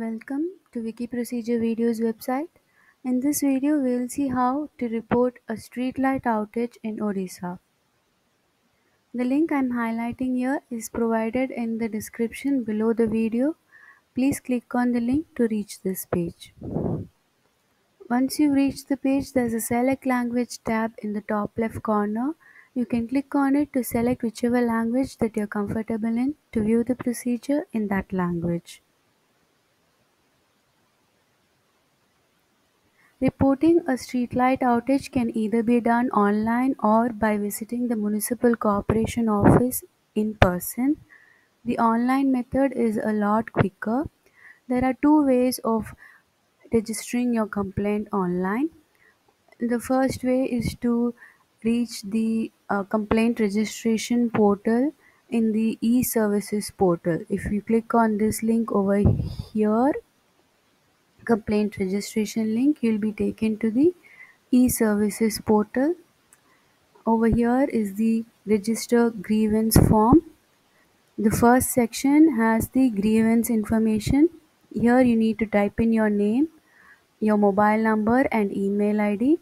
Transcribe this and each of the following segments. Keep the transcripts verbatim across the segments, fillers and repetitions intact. Welcome to Wiki Procedure Videos website. In this video, we will see how to report a street light outage in Odisha. The link I am highlighting here is provided in the description below the video. Please click on the link to reach this page. Once you reach the page, there is a Select Language tab in the top left corner. You can click on it to select whichever language that you are comfortable in to view the procedure in that language. Reporting a streetlight outage can either be done online or by visiting the Municipal Corporation office in person. The online method is a lot quicker. There are two ways of registering your complaint online. The first way is to reach the uh, complaint registration portal in the e-services portal. If you click on this link over here, complaint registration link, you'll be taken to the e-services portal. Over here is the register grievance form. The first section has the grievance information. Here you need to type in your name, your mobile number and email I D.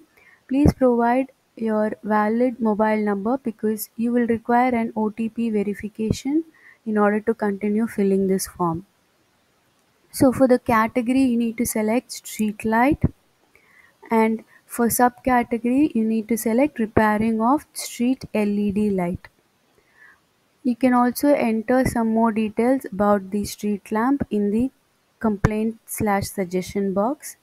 Please provide your valid mobile number because you will require an O T P verification in order to continue filling this form. So for the category, you need to select street light, and for subcategory, you need to select repairing of street L E D light. You can also enter some more details about the street lamp in the complaint slash suggestion box,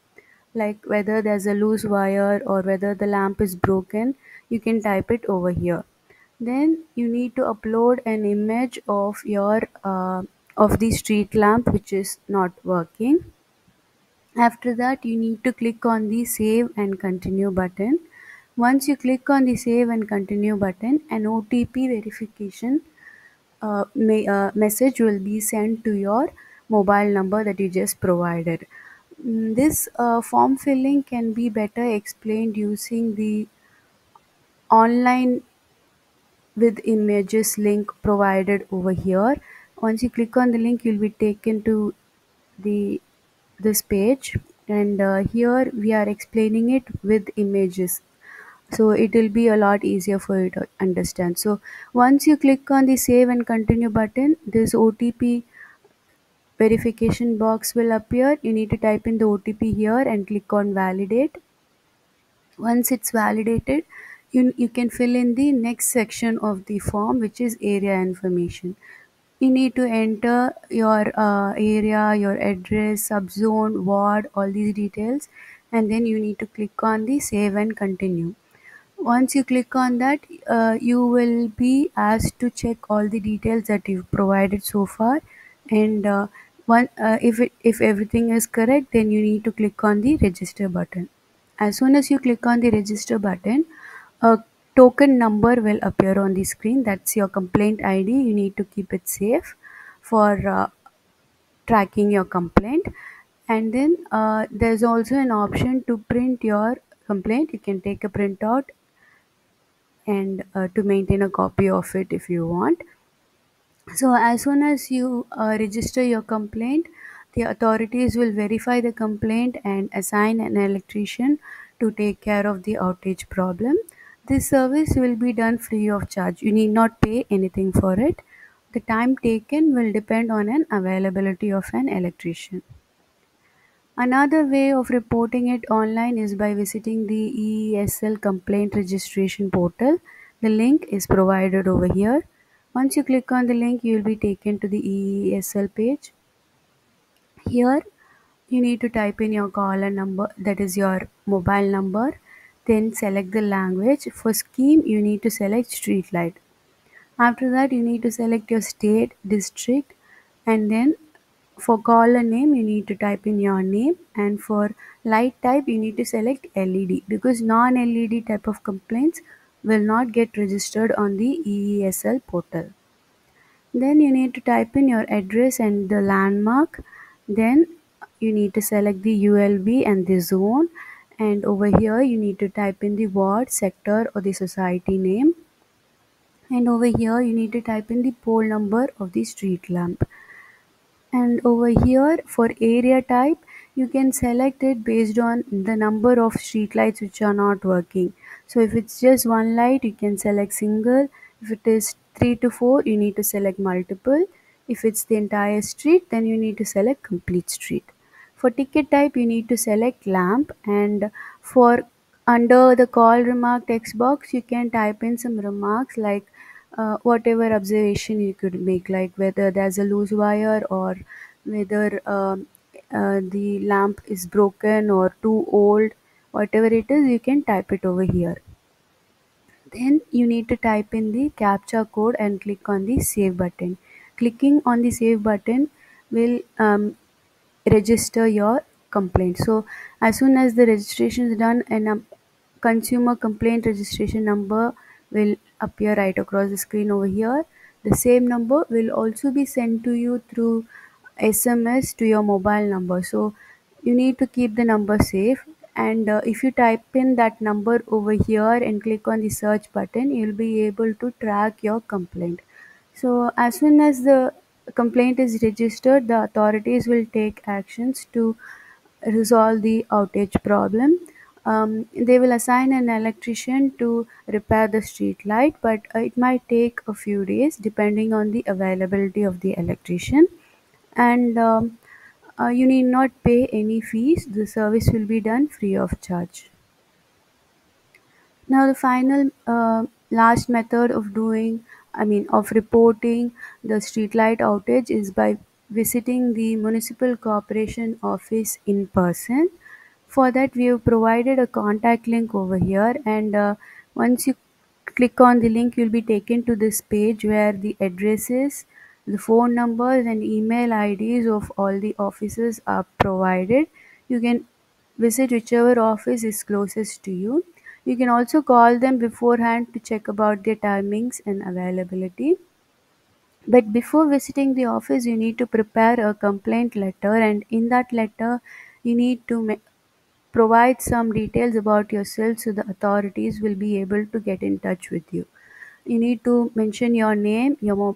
like whether there's a loose wire or whether the lamp is broken. You can type it over here. Then you need to upload an image of your uh, of the street lamp which is not working. After that, you need to click on the Save and Continue button. Once you click on the Save and Continue button, an O T P verification uh, may, uh, message will be sent to your mobile number that you just provided. This uh, form filling can be better explained using the online with images link provided over here. Once you click on the link, you'll be taken to the this page, and uh, here we are explaining it with images, so it will be a lot easier for you to understand. So once you click on the Save and Continue button, this O T P verification box will appear. You need to type in the O T P here and click on Validate. Once it's validated, you, you can fill in the next section of the form, which is area information. You need to enter your uh, area, your address, subzone, ward, all these details, and then you need to click on the Save and Continue. Once you click on that, uh, you will be asked to check all the details that you've provided so far, and uh, one, uh, if, it, if everything is correct, then you need to click on the Register button. As soon as you click on the Register button, a token number will appear on the screen. That's your complaint I D. You need to keep it safe for uh, tracking your complaint. And then uh, there's also an option to print your complaint. You can take a printout and uh, to maintain a copy of it if you want. So as soon as you uh, register your complaint, the authorities will verify the complaint and assign an electrician to take care of the outage problem. This service will be done free of charge. You need not pay anything for it. The time taken will depend on an availability of an electrician. Another way of reporting it online is by visiting the E E S L complaint registration portal. The link is provided over here. Once you click on the link, you will be taken to the E E S L page. Here, you need to type in your caller number, that is your mobile number. Then select the language. For scheme, you need to select street light. After that, you need to select your state, district, and then for caller name, you need to type in your name, and for light type, you need to select L E D, because non-L E D type of complaints will not get registered on the E E S L portal. Then you need to type in your address and the landmark. Then you need to select the U L B and the zone. And over here, you need to type in the ward, sector or the society name. And over here, you need to type in the pole number of the street lamp. and over here for area type you can select it based on the number of street lights which are not working. So if it's just one light, you can select single. If it is three to four, you need to select multiple. If it's the entire street, then you need to select complete street. For ticket type, you need to select lamp, and for under the call remark text box you can type in some remarks like uh, whatever observation you could make, like whether there's a loose wire or whether uh, uh, the lamp is broken or too old, whatever it is you can type it over here. Then you need to type in the CAPTCHA code and click on the save button. Clicking on the save button will um, register your complaint. So as soon as the registration is done, and um, consumer complaint registration number will appear right across the screen over here. The same number will also be sent to you through S M S to your mobile number, so you need to keep the number safe. And uh, if you type in that number over here and click on the search button, you'll be able to track your complaint. So as soon as the complaint is registered, the authorities will take actions to resolve the outage problem. Um, they will assign an electrician to repair the street light, but it might take a few days depending on the availability of the electrician. And um, uh, you need not pay any fees. The service will be done free of charge. Now the final uh, last method of doing I mean of reporting the streetlight outage is by visiting the municipal corporation office in person. For that we have provided a contact link over here, and uh, once you click on the link you'll be taken to this page where the addresses, the phone numbers and email I Ds of all the offices are provided. You can visit whichever office is closest to you. You can also call them beforehand to check about their timings and availability. But before visiting the office, you need to prepare a complaint letter, and in that letter, you need to provide some details about yourself so the authorities will be able to get in touch with you. You need to mention your name, your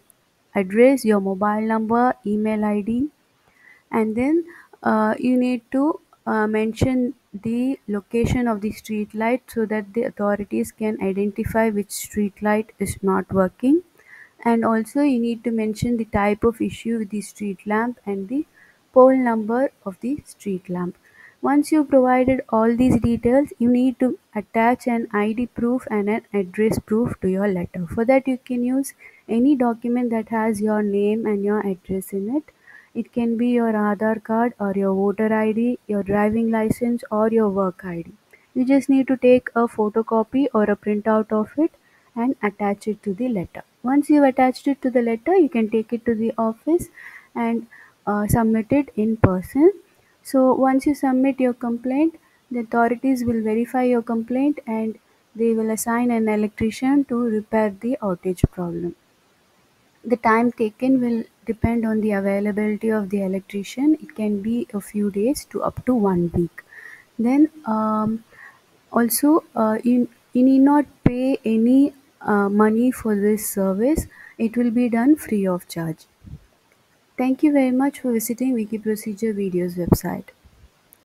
address, your mobile number, email I D, and then uh, you need to uh, mention the location of the street light so that the authorities can identify which street light is not working. And also you need to mention the type of issue with the street lamp and the pole number of the street lamp. Once you provided all these details, you need to attach an I D proof and an address proof to your letter. For that you can use any document that has your name and your address in it. It can be your Aadhaar card or your voter I D, your driving license or your work I D. You just need to take a photocopy or a printout of it and attach it to the letter. Once you've attached it to the letter, you can take it to the office and uh, submit it in person. So once you submit your complaint, the authorities will verify your complaint and they will assign an electrician to repair the outage problem. The time taken will depend on the availability of the electrician. It can be a few days to up to one week. Then um, also uh, you, you need not pay any uh, money for this service. It will be done free of charge. Thank you very much for visiting Wiki Procedure Videos website.